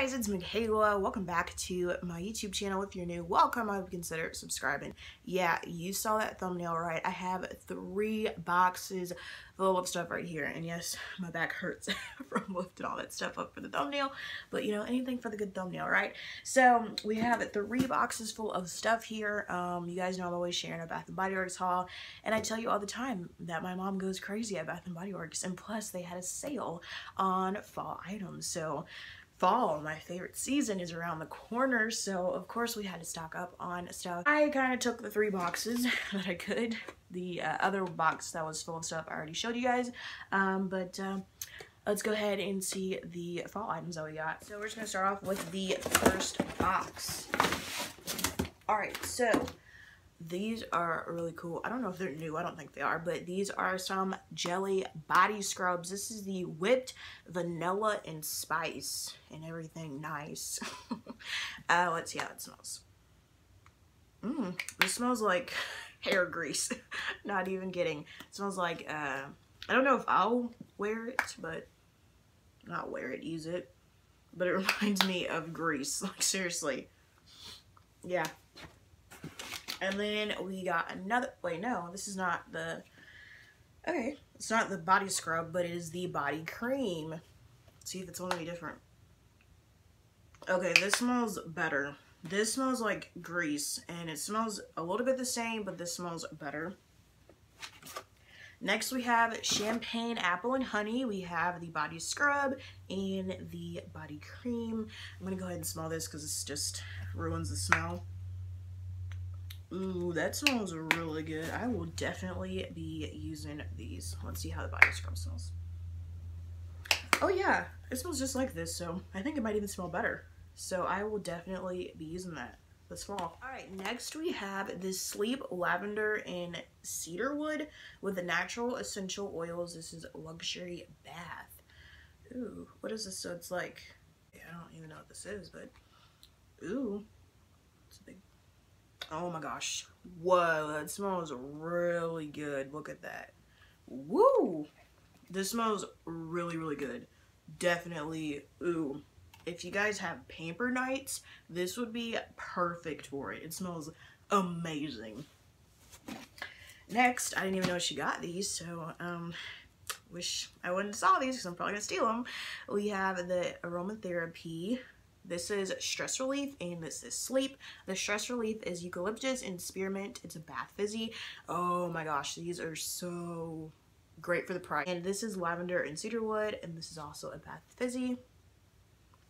guys, it's Michaela. Welcome back to my YouTube channel. If you're new, welcome. I hope you consider subscribing. Yeah, you saw that thumbnail right. I have 3 boxes full of stuff right here. And yes, my back hurts from lifting all that stuff up for the thumbnail. But you know, anything for the good thumbnail, right? So we have 3 boxes full of stuff here. You guys know I'm always sharing a Bath & Body Works haul. And I tell you all the time that my mom goes crazy at Bath & Body Works. And plus they had a sale on fall items. So fall, my favorite season, is around the corner, so of course we had to stock up on stuff. I kind of took the 3 boxes that I could. The other box that was full of stuff I already showed you guys, but let's go ahead and see the fall items that we got. So we're just gonna start off with the first box. All right, so these are really cool. I don't know if they're new. I don't think they are, but these are some jelly body scrubs. This is the whipped vanilla and spice and everything nice. Let's see how it smells. This smells like hair grease. Not even kidding. It smells like, I don't know if I'll wear it, but not wear it, use it. But it reminds me of grease, like seriously. Yeah. And then we got another, wait, no, this is not the, okay, it's not the body scrub, but it is the body cream. Let's see if it's going to be different. Okay, this smells better. This smells like grease, and it smells a little bit the same, but this smells better. Next, we have champagne, apple, and honey. We have the body scrub and the body cream. I'm going to go ahead and smell this because it just ruins the smell. Ooh, that smells really good. I will definitely be using these. Let's see how the body scrub smells. Oh yeah, it smells just like this, so I think it might even smell better. So I will definitely be using that this fall. All right, next we have this Sleep Lavender in Cedarwood with the natural essential oils. This is Luxury Bath. Ooh, what is this? So it's like, yeah, I don't even know what this is, but ooh, it's a big, oh my gosh. Whoa, that smells really good. Look at that. Woo! This smells really, really good. Definitely, ooh. If you guys have pamper nights, this would be perfect for it. It smells amazing. Next, I didn't even know she got these, so wish I wouldn't have saw these because I'm probably gonna steal them. We have the aromatherapy. This is stress relief, and this is sleep. The stress relief is eucalyptus and spearmint. It's a bath fizzy. Oh my gosh, these are so great for the price. And this is lavender and cedarwood, and this is also a bath fizzy.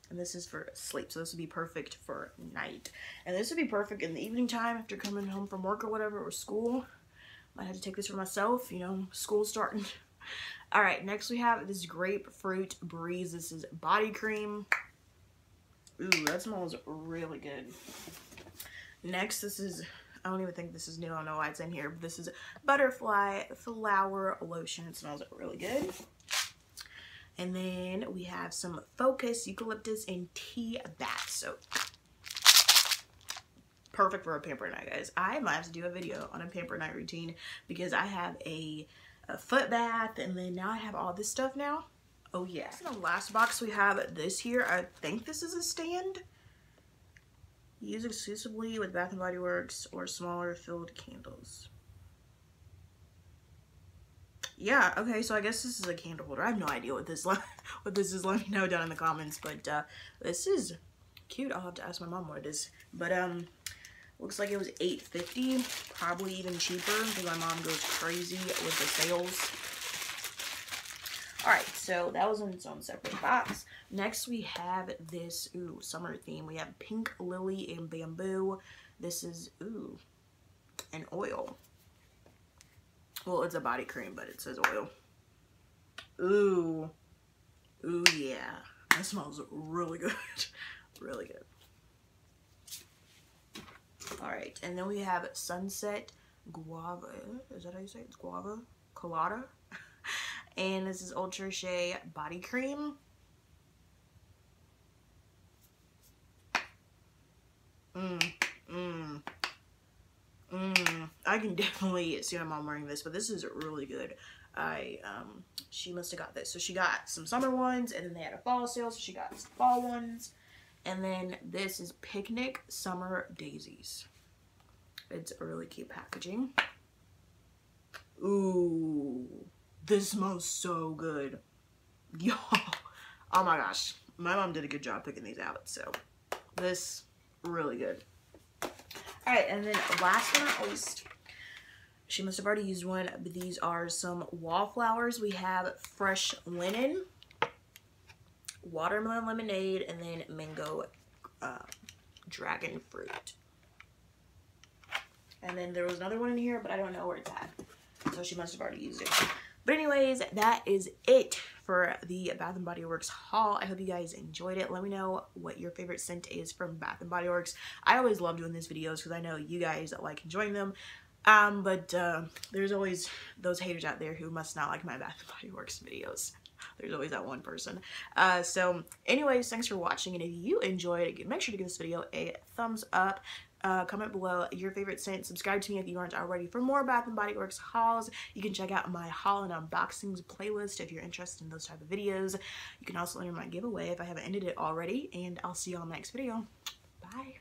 And this is for sleep, so this would be perfect for night. And this would be perfect in the evening time after coming home from work or whatever, or school. Might have to take this for myself, you know, school's starting. All right, next we have this grapefruit breeze. This is body cream. Ooh, that smells really good. Next, this is, I don't even think this is new. I don't know why it's in here, but this is butterfly flower lotion. It smells really good. And then we have some Focus eucalyptus and tea bath soap. Perfect for a pamper night, guys. I might have to do a video on a pamper night routine because I have a foot bath, and then now I have all this stuff now. Oh yeah. In the last box we have this here. I think this is a stand. Used exclusively with Bath & Body Works or smaller filled candles. Yeah, okay, so I guess this is a candle holder. I have no idea what this is. Let me know down in the comments. But this is cute. I'll have to ask my mom what it is. But looks like it was $8.50, probably even cheaper because my mom goes crazy with the sales. All right, so that was in its own separate box. Next, we have this, ooh, summer theme. We have pink lily and bamboo. This is, ooh, an oil. Well, it's a body cream, but it says oil. Ooh. Ooh, yeah. That smells really good. Really good. All right, and then we have sunset guava. Is that how you say it? It's guava colada? And this is Ultra Shea Body Cream. I can definitely see my mom wearing this, but this is really good. She must have got this. So she got some summer ones, and then they had a fall sale, so she got some fall ones. And then this is Picnic Summer Daisies. It's a really cute packaging. Ooh, this smells so good. Yo, oh my gosh. My mom did a good job picking these out, so this, really good. All right, and then last but not least, she must have already used one, but these are some wallflowers. We have fresh linen, watermelon lemonade, and then mango dragon fruit. And then there was another one in here, but I don't know where it's at. So she must have already used it. But anyways, that is it for the Bath & Body Works haul. I hope you guys enjoyed it. Let me know what your favorite scent is from Bath & Body Works. I always love doing these videos because I know you guys like enjoying them. But there's always those haters out there who must not like my Bath & Body Works videos. There's always that one person. So anyways, thanks for watching. And if you enjoyed it, make sure to give this video a thumbs up. Comment below your favorite scent. Subscribe to me if you aren't already for more Bath & Body Works hauls. You can check out my haul and unboxings playlist if you're interested in those type of videos. You can also enter my giveaway if I haven't ended it already. And I'll see y'all in the next video. Bye.